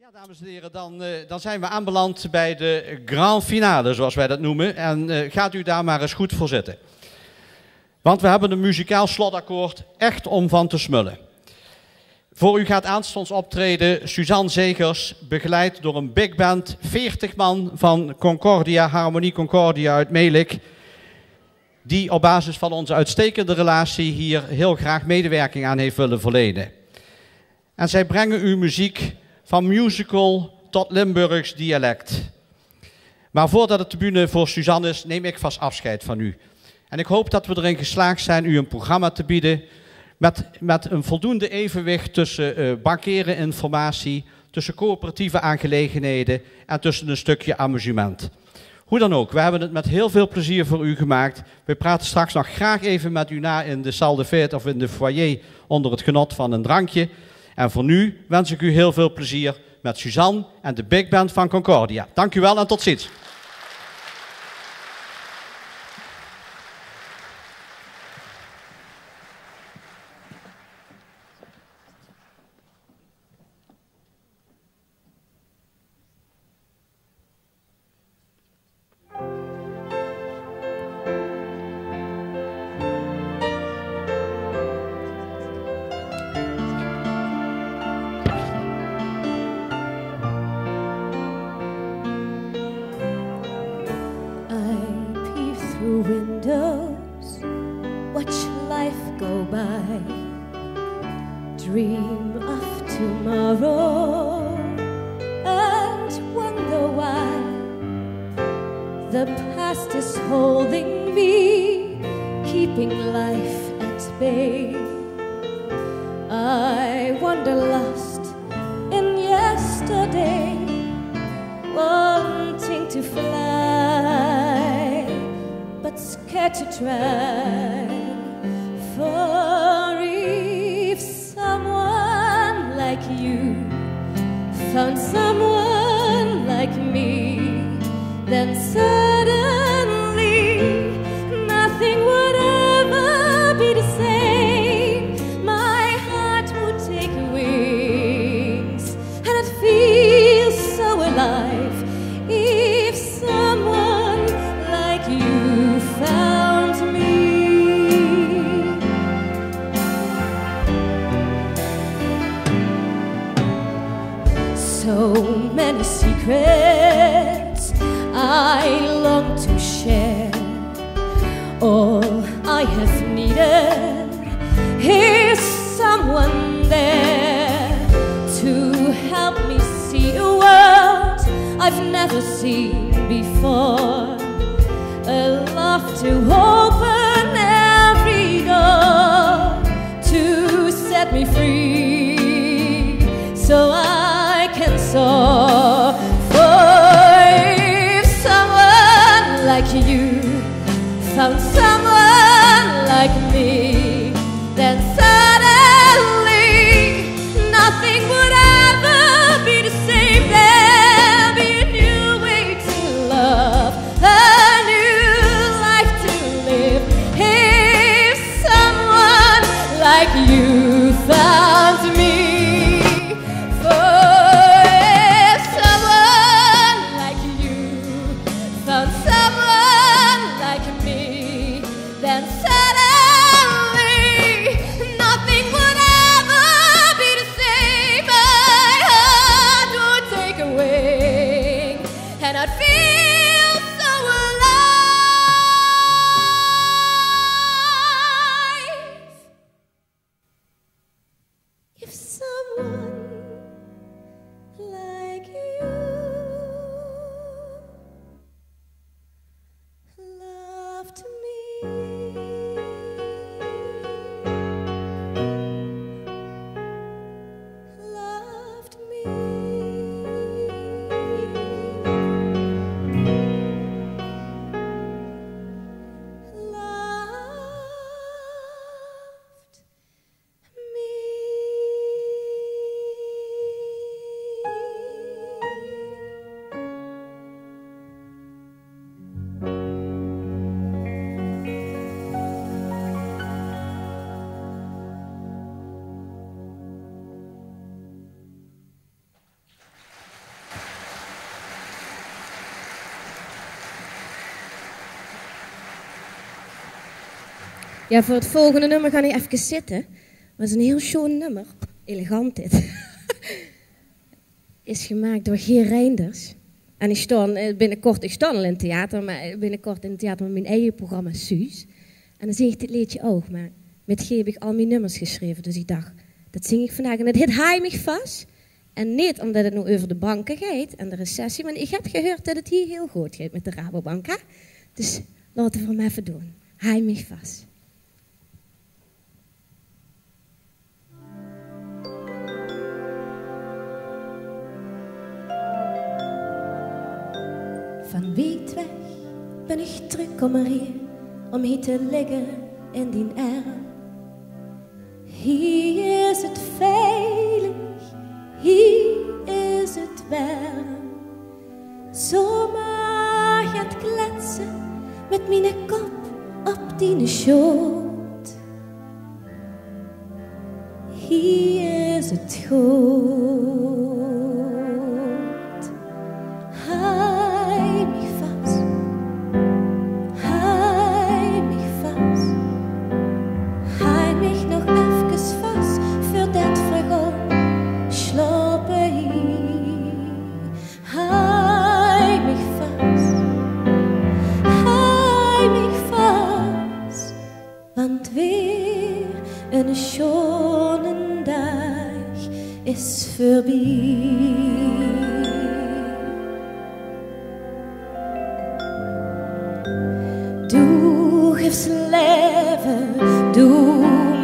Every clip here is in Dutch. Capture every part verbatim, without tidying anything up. Ja, dames en heren, dan, uh, dan zijn we aanbeland bij de grand finale, zoals wij dat noemen. En uh, gaat u daar maar eens goed voor zitten. Want we hebben een muzikaal slotakkoord echt om van te smullen. Voor u gaat aanstonds optreden Suzan Seegers, begeleid door een bigband, veertig man van Concordia, Harmonie Concordia uit Melick, die op basis van onze uitstekende relatie hier heel graag medewerking aan heeft willen verlenen. En zij brengen u muziek van musical tot Limburgs dialect. Maar voordat de tribune voor Suzan is, neem ik vast afscheid van u. En ik hoop dat we erin geslaagd zijn u een programma te bieden met, met een voldoende evenwicht tussen uh, bankaire informatie, tussen coöperatieve aangelegenheden en tussen een stukje amusement. Hoe dan ook, we hebben het met heel veel plezier voor u gemaakt. We praten straks nog graag even met u na in de salle de fête of in de foyer onder het genot van een drankje. En voor nu wens ik u heel veel plezier met Suzan en de Big Band van Concordia. Dank u wel en tot ziens. Dream of tomorrow and wonder why the past is holding me, keeping life at bay. I wander lost in yesterday, wanting to fly, but scared to try. For if someone like you found someone like me, then suddenly nothing would ever be the same. My heart would take wings, and it feels so alive. If someone like you found me, so many secrets I long to share. All I have needed is someone there to help me see a world I've never seen before, a love to open every door, to set me free, so I saw. For if someone like you found someone like me, then suddenly nothing would ever be the same. There'd be a new way to love, a new life to live. If someone like you found me, Ja, voor het volgende nummer ga ik even zitten. Dat is een heel schoon nummer. Elegant dit. Is gemaakt door Geer Reinders. En ik sta binnenkort, ik sta al in het theater, maar binnenkort in het theater met mijn eigen programma Suus. En dan zing ik dit liedje ook, maar met Geer heb ik al mijn nummers geschreven. Dus ik dacht, dat zing ik vandaag. En het heet Heimig Vast. En niet omdat het nu over de banken gaat en de recessie, maar ik heb gehoord dat het hier heel goed gaat met de Rabobank. Hè? Dus laten we hem even doen. Heimig Vast. Van weet weg ben ik teruggekomen hier, om hier te liggen in die arm. Hier is het veilig, hier is het warm. Zomaar gaat kletsen met mijn kop op die schoot. Hier is het goed. Een schone dag is voorbij. Du geefst leven, du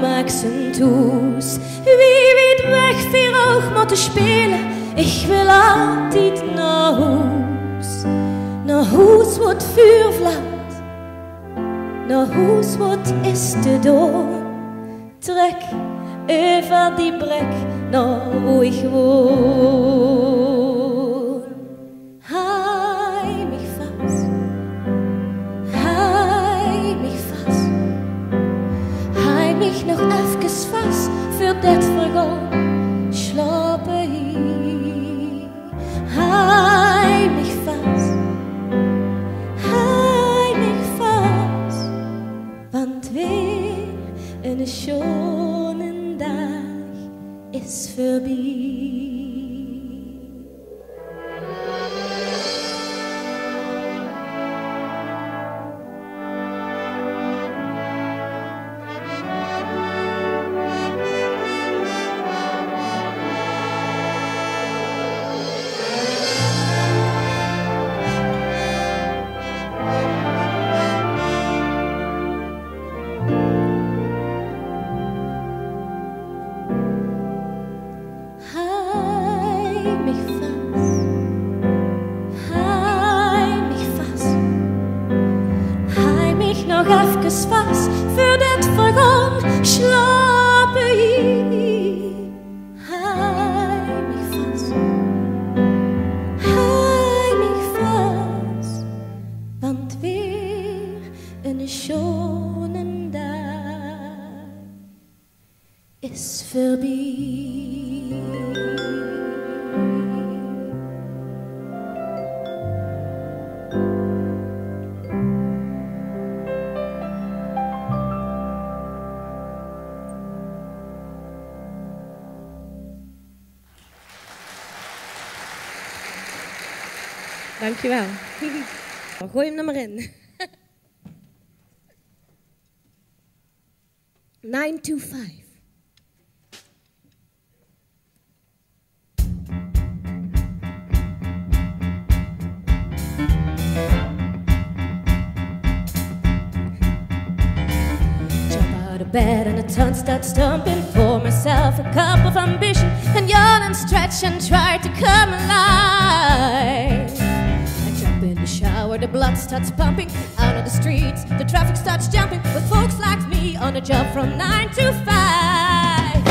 maakst een toes. Wie weet weg voor ook moeten spelen. Ik wil altijd naar huis. Naar huis wordt vuurvlaat. Naar huis wordt is de dood. Trek over die brek naar hoe ik woon. Heimig vast, heimig vast, heimig nog even vast voor dit vergaan. Slapen hier, heimig vast, heimig vast, want weer. Een schone dag is voorbij. Dankjewel. Gooi hem er maar in. nine two five. Jump out of bed and the tongue starts thumping. Pour myself a cup of ambition and yawn and stretch and try to come alive. In the shower, the blood starts pumping. Out on the streets, the traffic starts jumping. With folks like me on a job from nine to five,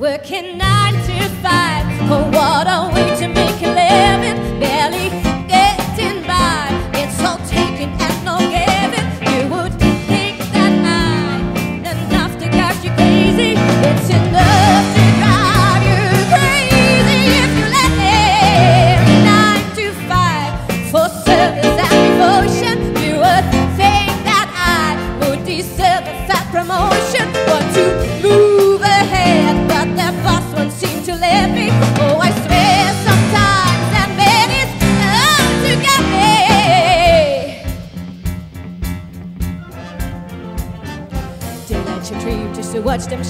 working nine to five. Oh, what a way to make a living! Barely getting by. It's all taking and no giving. You would think that I'm enough to catch you crazy. It's enough to drive you crazy if you let me. Nine to five for service. Promotion, you would think that I would deserve a fat promotion.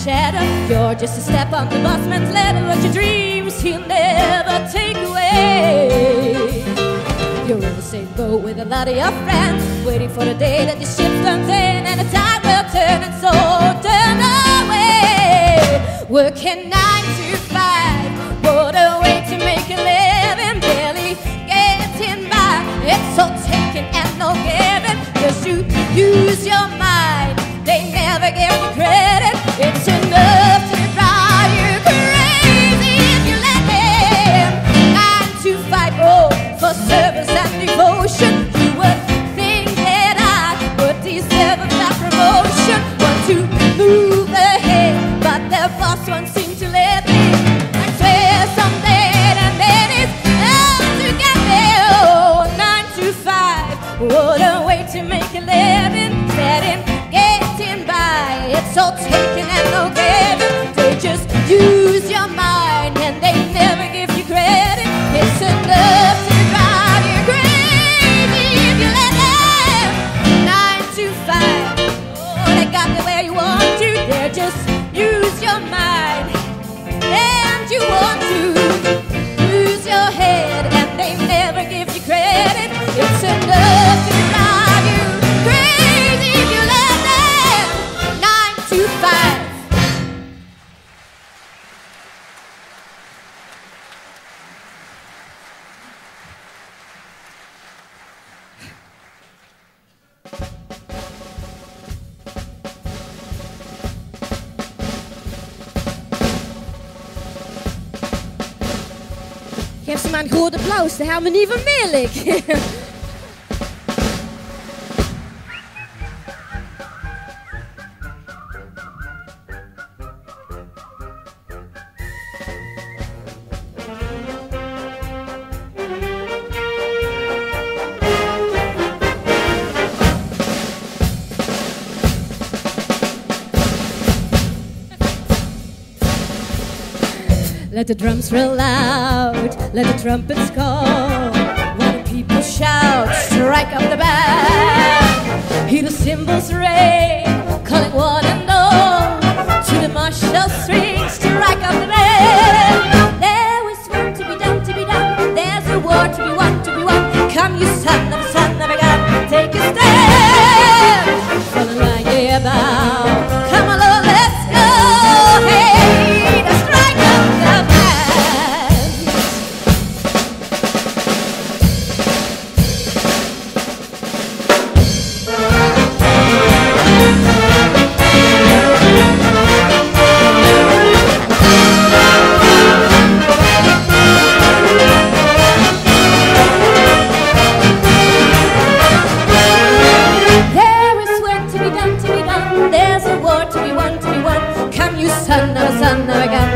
shadow. You're just a step on the busman's ladder, but your dreams he'll never take away. You're in the same boat with a lot of your friends, waiting for the day that the ship turns in and the tide will turn, and so turn away. Working nine to five, what a way to make a living. Barely getting by, it's all taking and no giving. Just you use your mind, they never give you credit. It's enough to drive you crazy if you let them. Nine to five, oh, for service and devotion. You would think that I would deserve that promotion. Want to move ahead, but their boss won't seem to let me. I swear someday and then it's all together. Oh, nine to five, what a way to make a living. Setting, getting by, it's all taken and no giving. They just use your mind and they never give you credit. It's enough to drive you crazy if you let them. Nine to five, oh, they got you where you want to. They just use your mind and you want to lose your head and they never give you credit. It's enough to drive you crazy if you let them. Nine to five. Geef ze maar een groot applaus, de Harmonie van Melick. Let the drums roll out, let the trumpets call. Let the people shout, strike up the band. Hear the cymbals ring, calling one and all. To the martial strings, strike up the band. There is work to be done, to be done. There's a war to be won, to be won. Come you son of a son of a gun, take a stand. Follow my year bound, come along, let's go, hey. There's a war to be won, to be won. Come you son of a son of a gun,